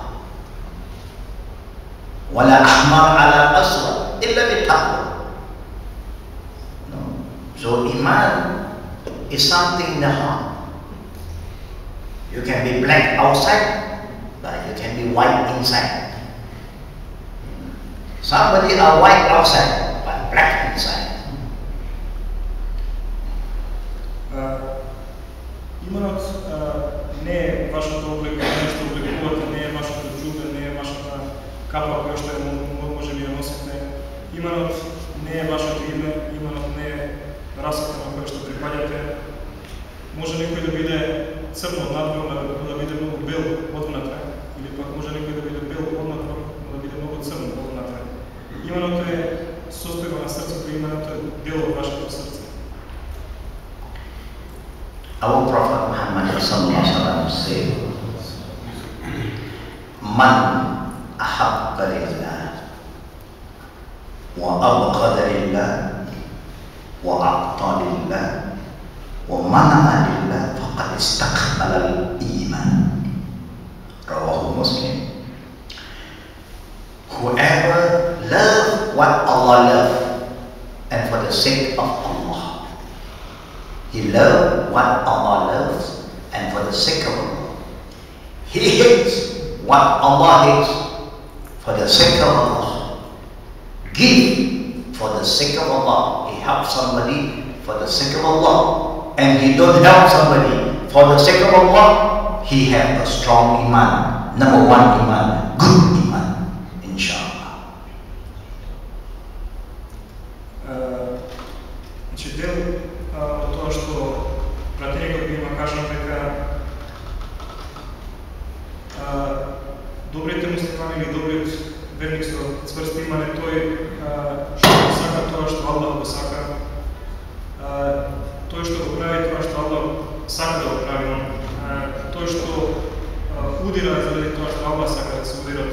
وَلَا أَحْمَرُ عَلَى الْأَسْوَدِ إِلَّا بِالتَّقْوَى. So iman is something in the heart. You can be black outside, but you can be white inside. Somebody are white outside, but black inside. Иманот не е вашата облека, не е што облекувате, не е вашата џубе, не е вашата капа која што може би ја носите. Иманот не е вашето име, иманот не е расата на која што припаѓате. Може некој да биде црно надвор, да биде многу бел однатре, или пак може некој да биде бел однатре, да биде многу црно однатре. Иманот е состојба на срцето, иманот е дел од вашето срце. Our Prophet Muhammad said, من أحب لله وأبغض لله وأعطى لله ومنع لله فقد استكمل الإيمان. رواه مسلم. Whoever loves what Allah loves and for the sake of Allah, he loves what Allah loves and for the sake of Allah. He hates what Allah hates for the sake of Allah. Give for the sake of Allah. He helps somebody for the sake of Allah, and he don't help somebody for the sake of Allah. He has a strong iman. Number one iman, good iman, inshallah. Значи дел од тоа што братерикот ми има кажа дека добрите муслимани или добриот верник со цврсти имане тој што сака тоа што Аллах го сака. Тој што го прави тоа што Аллах сака да го прави, тој што удира заради тоа што Аллах сака да се удира,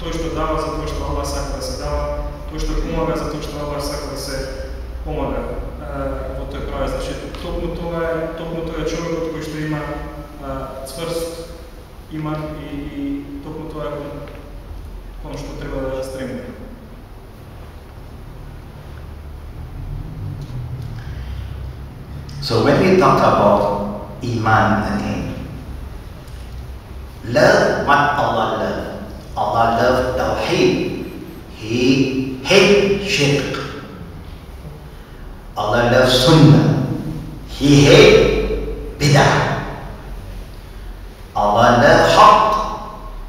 тој што дава за тоа што Аллах сака да се дава, тој што помага за тоа што Аллах сака да се помага во тој прави. Значи, токму тоа е човекот кој што има цврст, иман и токму тоа е кон што треба да стремиме. So when we talk about iman again, love what Allah loves. Allah loves tawheed. He hates shirk. Allah loves sunnah. He hates bid'ah. Allah loves haqq.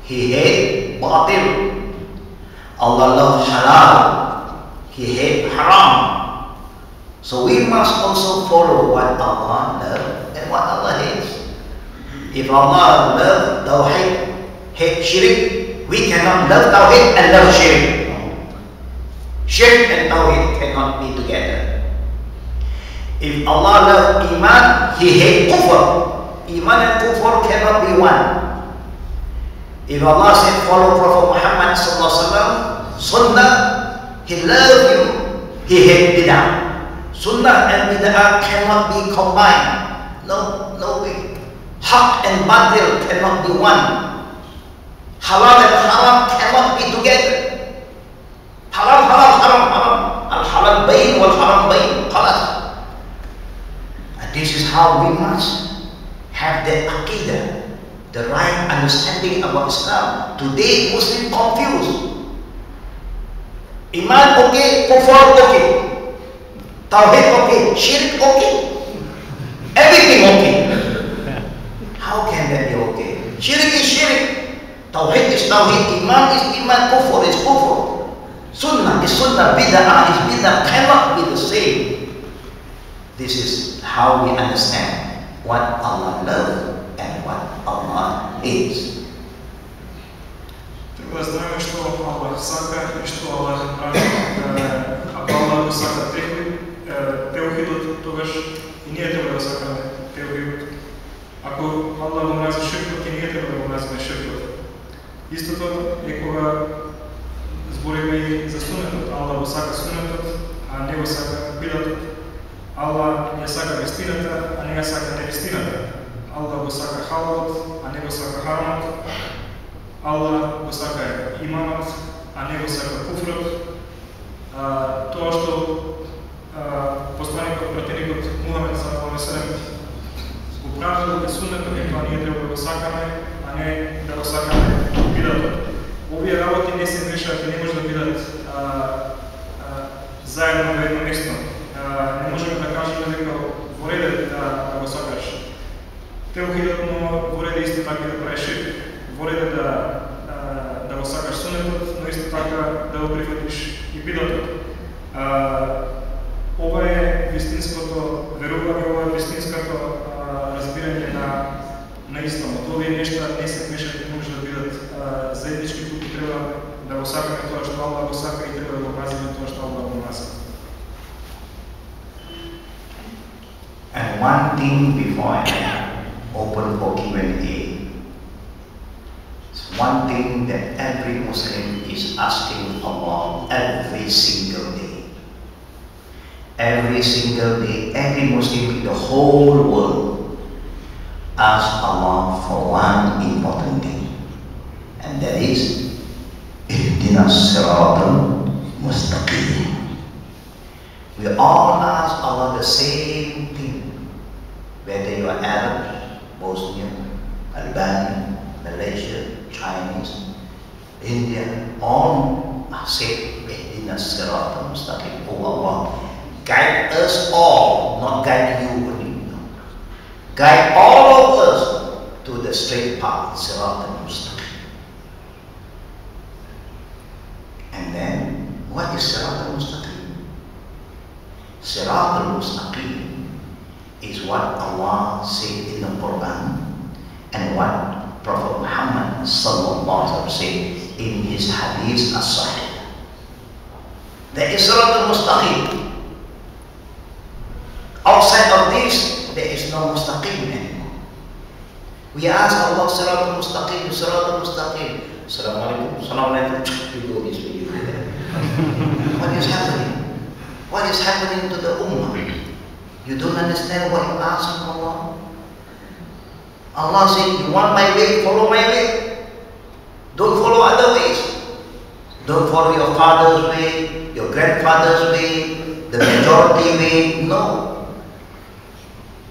He hates batil. Allah loves halal. He hates haram. So we must also follow what Allah loves and what Allah hates. If Allah loves tawhid, hate shirk, we cannot love tawhid and love shirk. Shirk and tawhid cannot be together. If Allah loves iman, he hates kufr. Iman and kufr cannot be one. If Allah said follow Prophet Muhammad sunnah, he loves you, he hates bid'ah. Sunnah and bid'ah cannot be combined. No way. Haq and batil cannot be one. Halal and haram cannot be together. Halal. Al-halal bayn wal haram bayn. Khalas. And this is how we must have the aqidah, the right understanding about Islam. Today, Muslims confused. Iman okay, kufr okay. Tawhid okay, shirk okay, everything okay. How can that be okay? Shirk is shirk, tawhid is tawhid, iman is iman, kufr is kufr, sunnah is sunnah, bid'ah is bid'ah, cannot be the same. This is how we understand what Allah loves and what Allah is. Треба да знаеме што Аллах сака и што Аллах прави. Ако Аллах сака теохидот, тогаш и ние треба да сакаме теохидот. Ако Аллах го мрази ширкот, и ние треба да го мразиме ширкот. Истото е кога збориме и за сунетот. Аллах го сака сунетот, а не го сака бидатот. Аллах ја сака вестината, а не ја сака невестината. Аллах го сака халалот, а не го сака харамот. Аллах го сака иманот, а не го сака куфрот. Тоа што Посланикот, братерикот Мухамед ﷺ го правил и сунетот, е тоа ние треба да го сакаме, а не да го сакаме бидатот. Овие работи не се мешаат и не може да бидат заедно во едно место. Не можеме да кажеме дека во ред да го сакаш теохидот, но во ред исто така да правиш ширк, во ред да го сакаш сунетот, но исто така да го прифатиш и бидатот. Ова е вистинското верување, ова е вистинското разбирање на Исламот. Овие нешта не се мешат и може да бидат заеднички, туку треба да го сакаме тоа што Аллах го сака и треба да го мразиме тоа што Аллах го мрази. And one thing before I open for Q&A. One thing something that every Muslim is asking about every single day. Every single day, every Muslim in the whole world asks Allah for one important thing, and that is Ihdina Siratal Mustaqim. We all ask Allah the same thing, whether you are Arab, Bosnian, Albanian, Malaysia, Chinese, India, all say Ihdina Siratal Mustaqim. Oh Allah, guide us all, not guide you only. Guide all of us to the straight path, Siratal Mustaqim. And then, what is Siratal Mustaqim? Siratal Mustaqim is what Allah said in the Quran and what Prophet Muhammad said in his Hadith as-Sahih. That is Siratal Mustaqim. Outside of this, there is no mustaqim anymore. We ask Allah, Siratal Mustaqim, Siratal Mustaqim. Assalamualaikum, Assalamualaikum. We do this, we do that. What is happening? What is happening to the ummah? You don't understand what you ask from Allah. Allah said, you want my way, follow my way. Don't follow other ways. Don't follow your father's way, your grandfather's way, the majority way. No.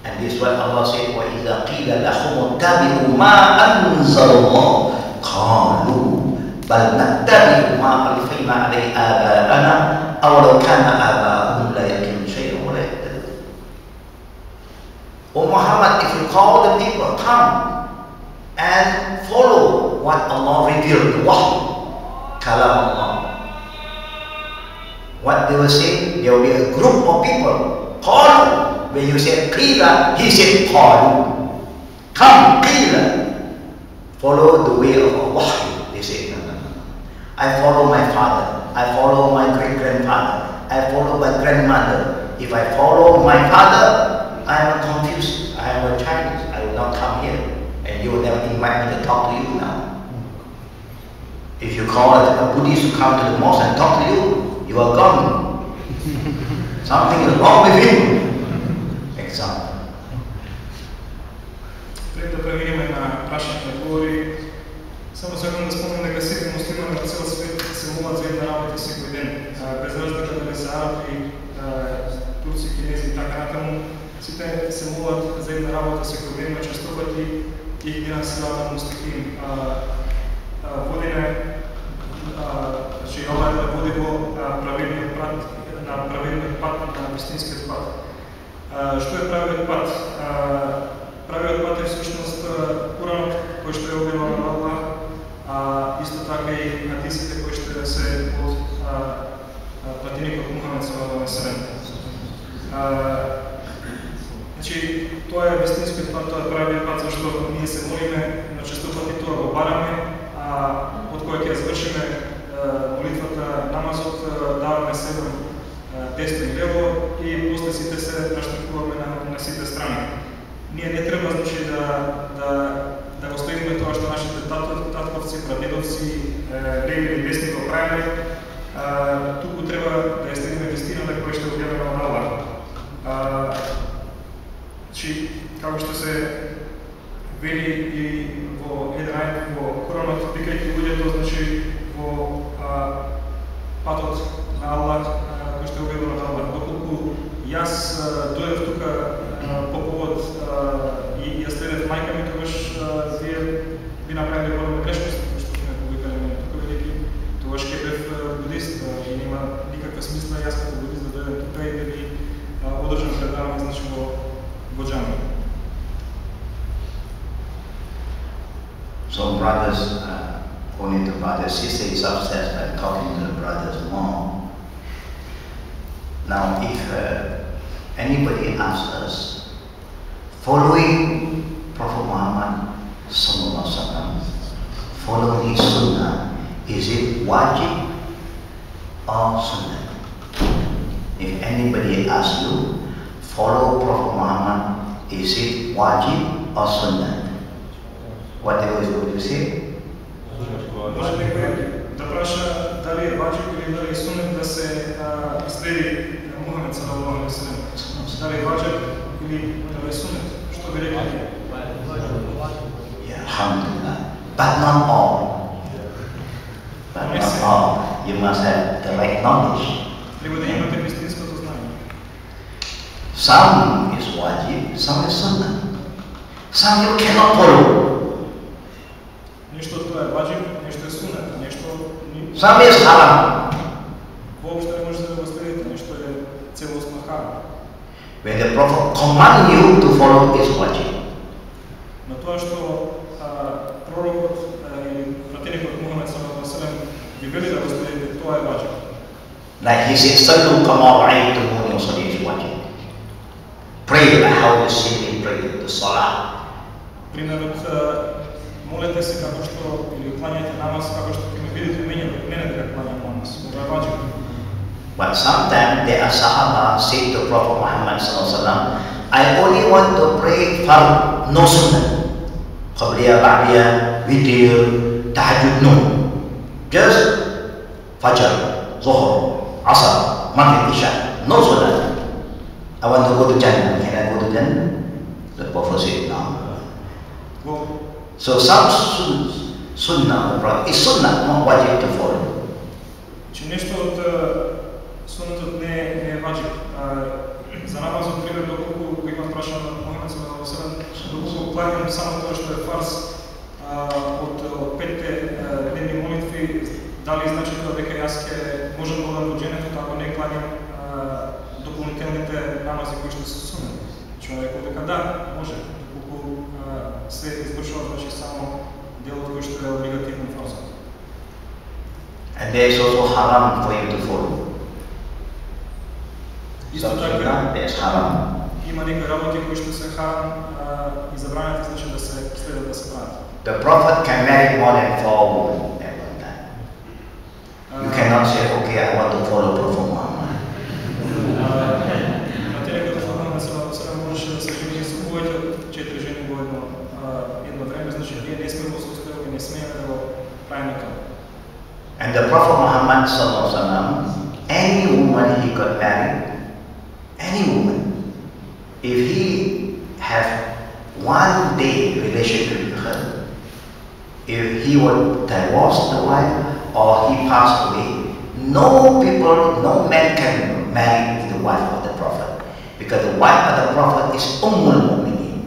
And this is what Allah said, وَإِذَا قِيلَ لَهُمُ اتَّبِعُوا مَا أَنزَلَ اللَّهُ قَالُوا بَلْ نَتَّبِعُ مَا أَلْفَيْنَا عَلَيْهِ آبَاءَنَا أَوْلَوْ كَانَ آبَاءُهُمْ لَا يَعْقِلُونَ شَيْئًا وَلَا يَهْتَدُونَ. O Muhammad, if you call the people, come and follow what Allah revealed, what? Kalam Allah. What they will say, there will be a group of people, call. When you said Qila, he said Qalu. Come, Qila. Follow the way of Allah. They said, no, no, no. I follow my father. I follow my great-grandfather. I follow my grandmother. If I follow my father, I am confused. I am a Chinese. I will not come here. And you will never invite me to talk to you now. If you call a Buddhist to come to the mosque and talk to you, you are gone. Something is wrong with you. Пред да преминеме на прашањата одговори, само сакам да спомнам дека секој муслиман на цел свет се молат за една работа секој ден, без разлика дали се арапи, турци, кинези и така натаму, сите се молат за една работа секој ден, честопати и Ихдина Сираtal Мустақим. Водиме, че ова да води во правилниот пат, на правилниот пат, на вистинскиот пат. Што е правилниот пат? Правилниот пат е всушност Куранот кој што е објавен од Аллах, исто така и хадисите кои што се од патиникот Мухамед салалаху алейхи ве селем. Значи, тоа е вистинскиот пат, тоа е правилниот пат зашто ние се молиме, но често пати тоа го бараме, од кој ќе завршиме молитвата, намазот, даваме себеме десно и лево и после сите се наштрафуваме на сите страни. Ние не треба, значи, да го следиме тоа што нашите татковци, прадедовци, леви и десни го правиме. Туку треба да следиме вистината која што објавена од Аллах. Значи, како што се вели и во еден ајет во Куранот, викајќи луѓето, значи, во патот на Аллах, што е објавено од Аллах. Доколку јас дојдов тука по повод и ја следев мајка ми, тогаш вие би направили голема грешка, што ме повикале мене тука, бидејќи тогаш ќе бев будист и нема никаква смисла јас како будист да дојдам тука и да ви одржам предавање, значи во џамија. So brothers, only the brothers, sister is upstairs by talking to the brothers more. Now, if anybody asks us, following Prophet Muhammad sallallahu alaihi wasallam, following his sunnah, is it wajib or sunnah? If anybody asks you, follow Prophet Muhammad, is it wajib or sunnah? What do you say? Може да праша дали е ваджиб или дали е сунет да се следи Мухамед салаллаху алейхи ве селем. Дали е ваджиб или дали е сунет? Што би рекли? Alhamdulillah. But not all. But not all. You must have the right knowledge. Some is wajib, some is sunnah. Some you cannot follow. Some is haram. When the Prophet commands you to follow is wajib. Like he said, Sallu kama ra'aytumuni yusalli is wajib. Pray like how you see me pray the salah. Примерот, молете се како што или кланяјте намаз како што ќе ме видите мене дека клањам намаз. Ова е ваџиб. But sometimes the Sahaba said to Prophet Muhammad sallallahu alaihi wasallam, I only want to pray fard, no sunnah. Qabliya, ba'diya, witr, tahajjud, no. Just Fajr, Zuhr, Asr, Maghrib, Isha, no salat. I want to go to Jannah. Can I go to Jannah? The Prophet said, no. So some sunnah, is sunnah, not wajib to follow. Че нешто од сунатот не е ваджиб. За намазот, пример, доколку го имам прашан на Мухамед салаллаху алейхи ве селем, доколку планирам само тоа што е фарз од петте дневни молитви, дали значи тоа дека јас можам да одам во џенето ако не кланям дополнителните намази кои што се сунат? Човек рекол дека да, може, доколку се извршува значи само делот кој што е облигативен фарз. And there is also haram for you to follow. Исто така, има некои работи кои што се харам и забранети значи да се следат да се прават. The Prophet can marry more than 4 women at one time. You cannot say, okay, I want to follow Prophet Muhammad. And the Prophet Muhammad sallallahu alaihi wasallam, any woman he got married, any woman, if he have one day relationship with her, if he would divorce the wife or he passed away, no people, no man can marry the wife of the Prophet, because the wife of the Prophet is Ummul Mu'minin,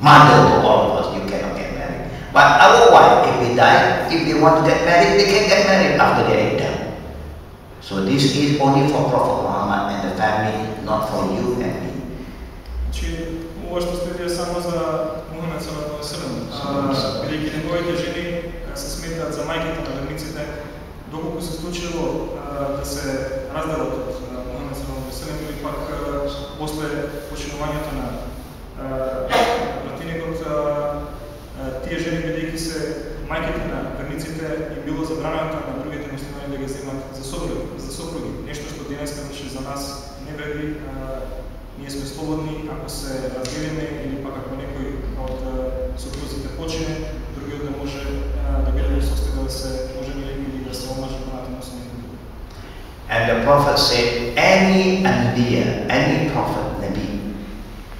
mother to all of us. You cannot get married. But our wife, if we die, if they want to get married, they can get married after their death. So this is only for Prophet Muhammad and the family. Not for you and me. Че ова што следи е само за Мухамед салаллаху алейхи ве селем. Бидејќи неговите жени се сметаат за мајките на верниците, доколку се случило да се разделат од Мухамед салаллаху алейхи ве селем или пак после починувањето на пратеникот, тие жени бидејќи се мајките на верниците им било забранато на другите муслимани да ги земат за сопруги, нешто што денеска значи за нас не вреди, ние сме слободни, ако се разделиме или пак ако некој од сопрузите почине, другиот да може да биде во состојба да се ожени или да се омажи понатаму со него. And the Prophet said, any anbiya, any prophet, nabi,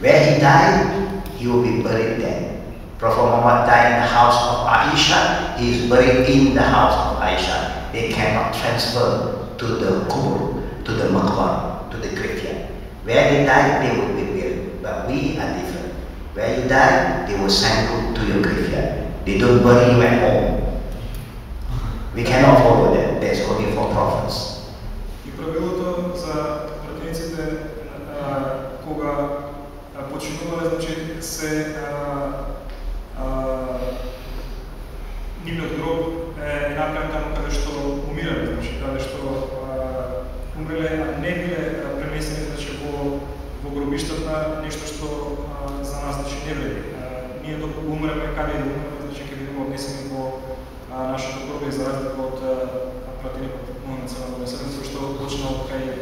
where he died, he will be buried there. Prophet Muhammad died in the house of Aisha. He is buried in the house of Aisha. They cannot transfer to the kubur, to the maqbar, to the graveyard. Where they died, they will be buried. But we are different. Where you die, they will send you to your graveyard. They don't bury you at home. We cannot follow that. That's only for prophets. И правилото за пратениците кога починувале, значи се нивниот гроб е направен таму каде што умирале, значи каде што не биле пренесени значи во гробиштата, нешто што за нас значи не вреди. Ние доколку умреме, каде да умреме, значи ќе бидеме однесени во нашето гробе за разлика од пратеникот Мухамед салаллаху алейхи ве селем што почнал кај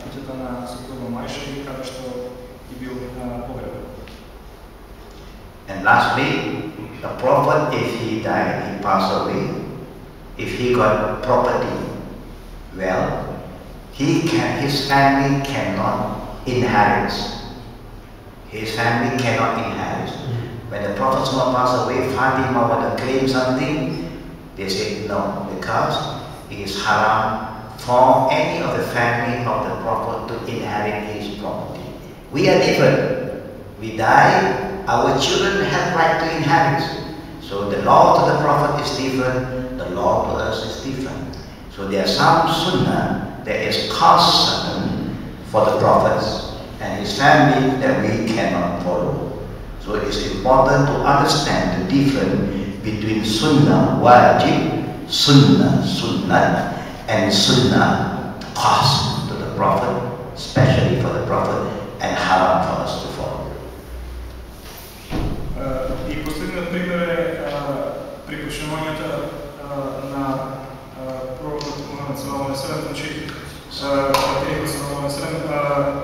куќата на сопруга Маиша и каде што ќе бил погребен. And lastly, the Prophet, if he died, he passed away, If he got property, well, his family cannot inherit. His family cannot inherit. When the Prophet passed away, Fatima want to claim something, they said no, because it is haram for any of the family of the Prophet to inherit his property. We are different. We die, our children have right to inherit. So the law to the Prophet is different, the law to us is different. So there are some sunnah that is constant for the Prophets and his family that we cannot follow. So it is important to understand the difference between sunnah wajib, sunnah, and sunnah khas to the Prophet, especially for the Prophet, and haram for us to follow. И последниот пример е припишувањето на пророкот Мухамед салаллаху алейхи ве селем, значи пророкот салаллаху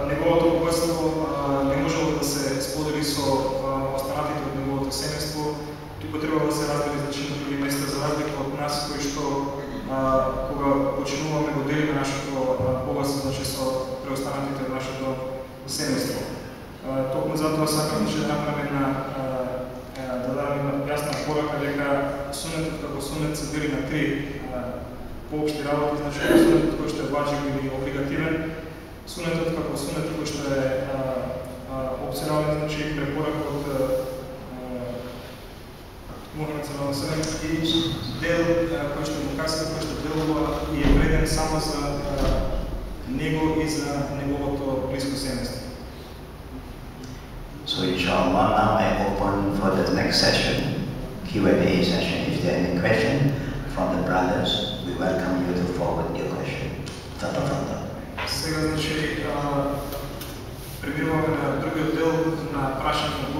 алейхи ве селем, неговото богатство не можело да се сподели со останатите од неговото семејство, туку требало да се раздели значи на други места, за разлика од нас кои што кога починуваме го делиме нашето богатство значи со преостанатите од нашето семејство. Токму затоа сакам да направам да дадам јасна порака дека сунетот како сунет се дели на три поопшти работи, значи сунетот кој што е важен или облигативен, сунетот како сунет кој што е опционален, значи препорака од Мухамед салаллаху алейхи ве селем и дел кој што му касува, кој што делува и е вреден само за него и за неговото близко семејство. So inshallah, now I open for the next session, Q&A session. If there are any questions from the brothers, we welcome you to forward your question. Сега значи преминуваме на другиот дел на прашањето